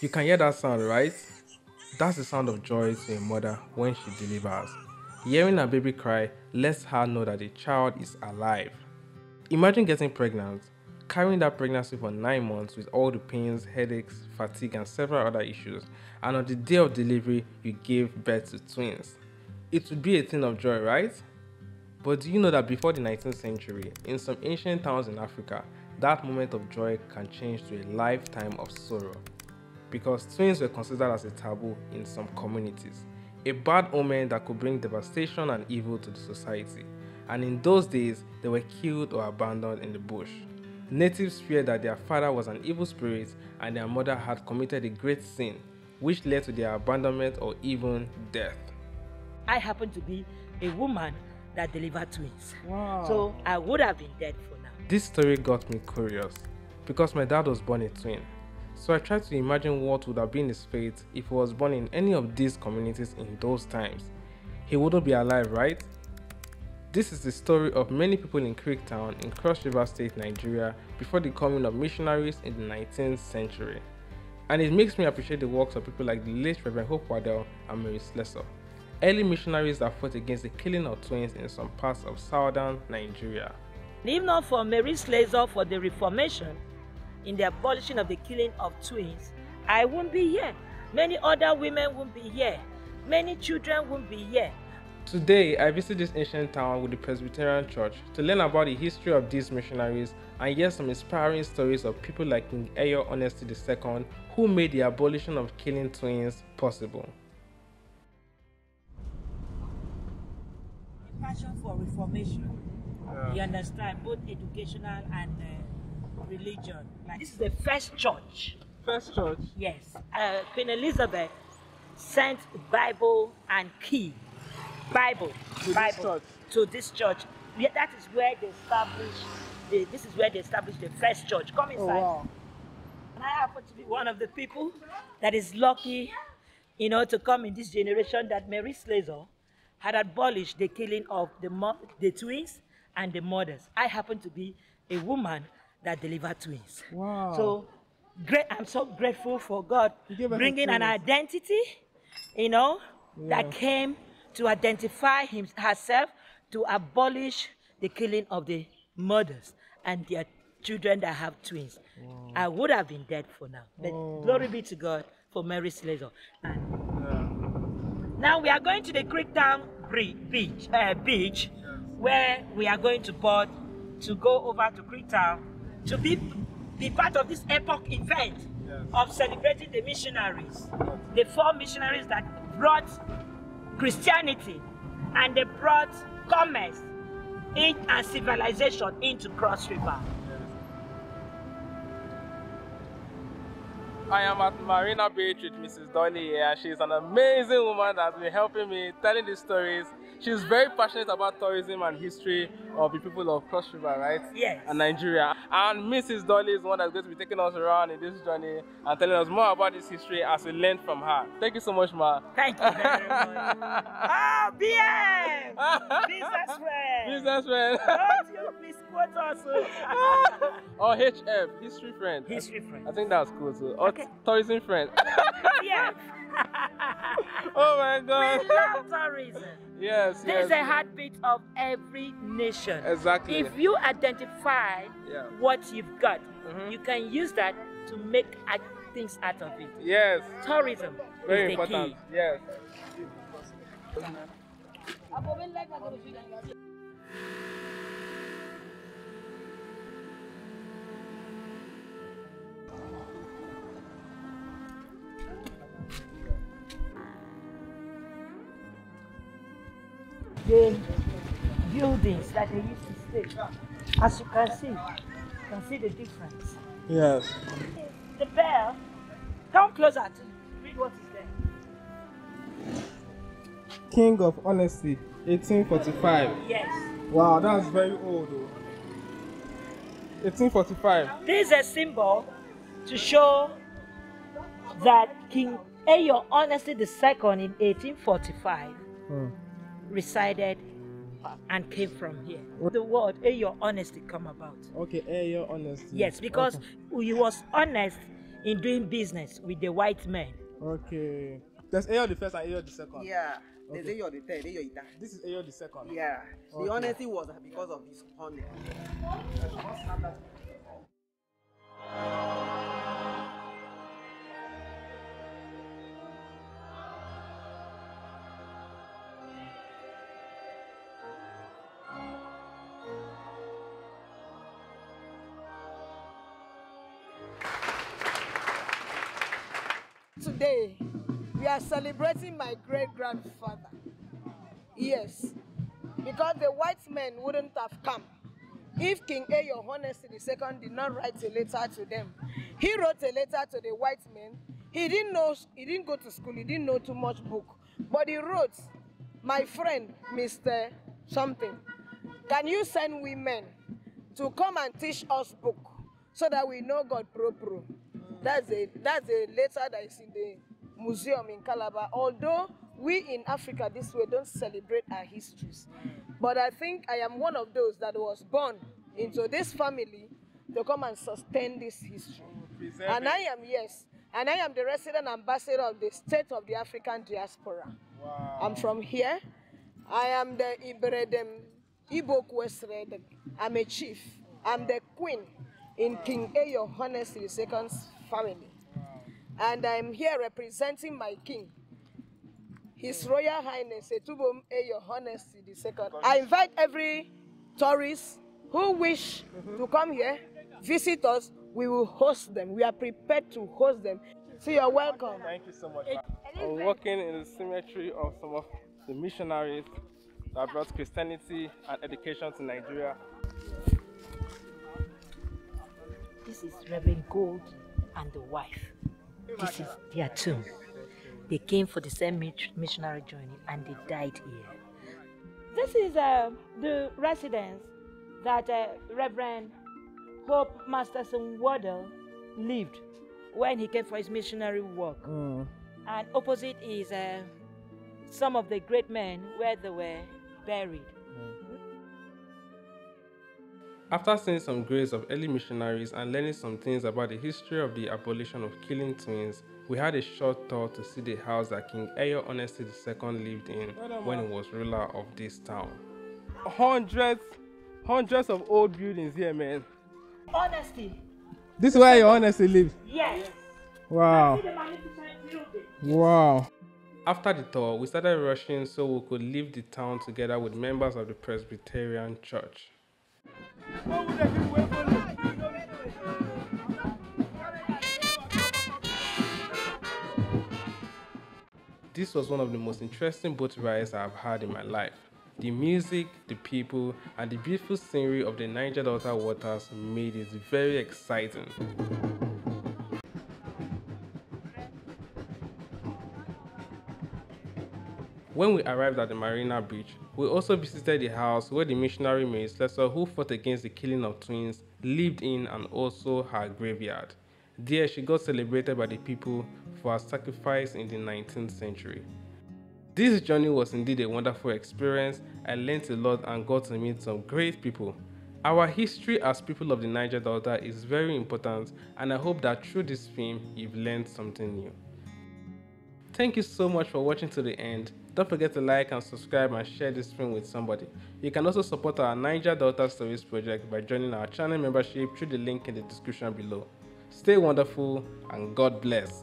You can hear that sound, right? That's the sound of joy to a mother when she delivers. Hearing her baby cry lets her know that the child is alive. Imagine getting pregnant, carrying that pregnancy for 9 months with all the pains, headaches, fatigue and several other issues, and on the day of delivery you gave birth to twins. It would be a thing of joy, right? But do you know that before the 19th century, in some ancient towns in Africa, that moment of joy can change to a lifetime of sorrow? Because twins were considered as a taboo in some communities, a bad omen that could bring devastation and evil to the society, and in those days they were killed or abandoned in the bush. Natives feared that their father was an evil spirit and their mother had committed a great sin, which led to their abandonment or even death. I happened to be a woman that delivered twins. Wow. So I would have been dead for now. This story got me curious because my dad was born a twin. So I tried to imagine what would have been his fate if he was born in any of these communities in those times. He wouldn't be alive, right? This is the story of many people in Creektown in Cross River State, Nigeria, before the coming of missionaries in the 19th century. And it makes me appreciate the works of people like the late Reverend Hope Waddell and Mary Slessor, early missionaries that fought against the killing of twins in some parts of southern Nigeria. If not for Mary Slessor for the Reformation, in the abolishing of the killing of twins, I won't be here. Many other women won't be here. Many children won't be here. Today, I visit this ancient town with the Presbyterian Church to learn about the history of these missionaries and hear some inspiring stories of people like King Eyo Honesty II, who made the abolition of killing twins possible. Passion for reformation, you understand, both educational and religion. Like, this is the first church. First church? Yes. Queen Elizabeth sent Bible and key. Bible to this church. Yeah, that is where they established the first church. Come inside. Oh, wow. And I happen to be one of the people that is lucky, you know, to come in this generation that Mary Slessor had abolished the killing of the twins and the mothers. I happen to be a woman that delivered twins. Wow. So great, I'm so grateful for God bringing an identity, you know, that came to identify herself, to abolish the killing of the mothers and their children that have twins. Wow. I would have been dead for now, but glory be to God for Mary Slessor. Now we are going to the Creektown beach, where we are going to board to go over to Creektown to be part of this epoch event of celebrating the missionaries, the four missionaries that brought Christianity and they brought commerce and civilization into Cross River. I am at Marina Beach with Mrs. Dolly here, and she's an amazing woman that has been helping me, telling these stories. She's very passionate about tourism and history of the people of Cross River, right? Yes. And Nigeria. And Mrs. Dolly is the one that's going to be taking us around in this journey and telling us more about this history as we learn from her. Thank you so much, Ma. Thank you very much. Ah, BM! Business friend! Business friend! Don't you please quote us? Or HF, history friend. History friend. I think that's cool too. Or okay. Tourism friend. Yeah. Oh my God. We love tourism. Yes, yes. There's a heartbeat of every nation. Exactly. If you identify what you've got, you can use that to make things out of it. Yes. Tourism is the key. Yes. The buildings that they used to stay. As you can see the difference. Yes. The bell, come closer to read what is there. King of Honesty, 1845. Yes. Wow, that's very old though. 1845. This is a symbol to show that King Eyo Honesty II in 1845 resided and came from here. The word Eyo Honesty come about. Okay, Eyo Honesty. Yes, because he was honest in doing business with the white men. Okay. There's Eyo the first and Eyo the second. Yeah. Okay. There's Eyo the third, Eyo the third. This is Eyo the second. Yeah. Okay. The honesty was because of his honor. Today, we are celebrating my great-grandfather. Yes, because the white men wouldn't have come if King Eyo Honesty II did not write a letter to them. He wrote a letter to the white men. He didn't go to school, he didn't know too much book, but he wrote, my friend, Mr. Something, can you send women to come and teach us book so that we know God pro-pro? That's a letter that is in the museum in Calabar. Although we in Africa this way don't celebrate our histories. But I think I am one of those that was born into this family to come and sustain this history. And I am the resident ambassador of the state of the African diaspora. Wow. I'm from here. I am the Iberedem Ibokwe. I'm a chief. I'm the queen in King Eyo Honesty II's family. Wow. And I'm here representing my king, His Royal Highness Etubom Eyo Honesty II. I invite every tourist who wish to come here, visit us, we will host them. We are prepared to host them. So you're welcome. Thank you so much. We're walking in the cemetery of some of the missionaries that brought Christianity and education to Nigeria. This is Reverend Gold and the wife. This is their tomb. They came for the same missionary journey and they died here. This is the residence that Reverend Hope Masterson Waddell lived when he came for his missionary work. And opposite is some of the great men where they were buried. After seeing some graves of early missionaries and learning some things about the history of the abolition of killing twins, we had a short tour to see the house that King Eyo Honesty II lived in when he was ruler of this town. Hundreds of old buildings here, man. Honesty. This is where Eyo Honesty lived? Yes. Wow. See the magnificent building. Wow. After the tour, we started rushing so we could leave the town together with members of the Presbyterian Church. This was one of the most interesting boat rides I have had in my life. The music, the people, and the beautiful scenery of the Niger Delta waters made it very exciting. When we arrived at the Marina Beach, we also visited the house where the missionary Mary Slessor, who fought against the killing of twins, lived in, and also her graveyard. There she got celebrated by the people for her sacrifice in the 19th century. This journey was indeed a wonderful experience. I learned a lot and got to meet some great people. Our history as people of the Niger Delta is very important, and I hope that through this film, you've learned something new. Thank you so much for watching to the end. Don't forget to like and subscribe and share this film with somebody. You can also support our Niger Delta Stories project by joining our channel membership through the link in the description below. Stay wonderful and God bless.